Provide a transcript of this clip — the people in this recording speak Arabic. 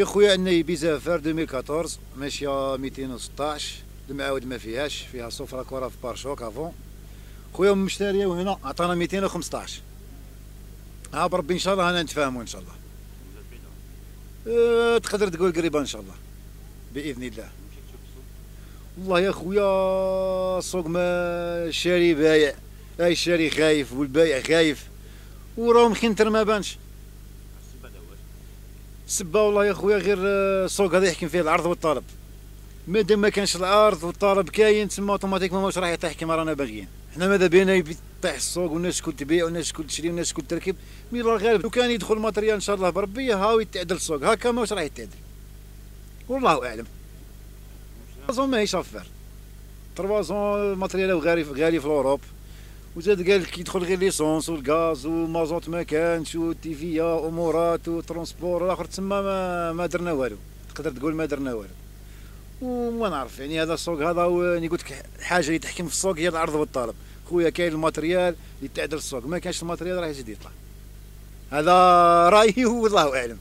يا خويا عندنا بيزافار 2014 ماشيه 216 المعاود ما فيهاش، فيها صفرة كره في بارشوك افون خويا مشتريه، وهنا عطانا 215. ها بربي ان شاء الله انا نتفاهموا ان شاء الله. تقدر تقول قريبه ان شاء الله باذن الله. والله يا خويا السوق ما الشاري بايع، اي الشاري خايف والبايع خايف، وراهم خنتر ما بانش السبه. والله يا خويا غير السوق هذا يحكم فيه العرض والطلب، مادام ما كانش العرض والطلب كاين تما اوتوماتيكمون واش راح يطيح كيما رانا باغيين. حنا ماذا بينا يطيح السوق والناس شكون تبيع والناس شكون تشري والناس شكون تركب، مي راه غالب لو كان يدخل ماتريال ان شاء الله بربي هاو يتعدل السوق، هاكا ما واش راح يتعدل والله اعلم. طروازون ماهيش افير، طروازون الماتريال غالي غالي في اوروب، وزاد قال لك يدخل غير ليسونس والغاز والمازوت ما كانش والتيفيه وامورات وترونسبور والاخر تما ما درنا والو، تقدر تقول ما درنا والو. وما نعرف يعني هذا السوق هذا، راني قلت لك الحاجه اللي تحكم في السوق هي العرض والطلب. خويا كاين الماتريال اللي تعدل السوق، ما كانش الماتريال راه يزيد يطلع. هذا رايي والله اعلم.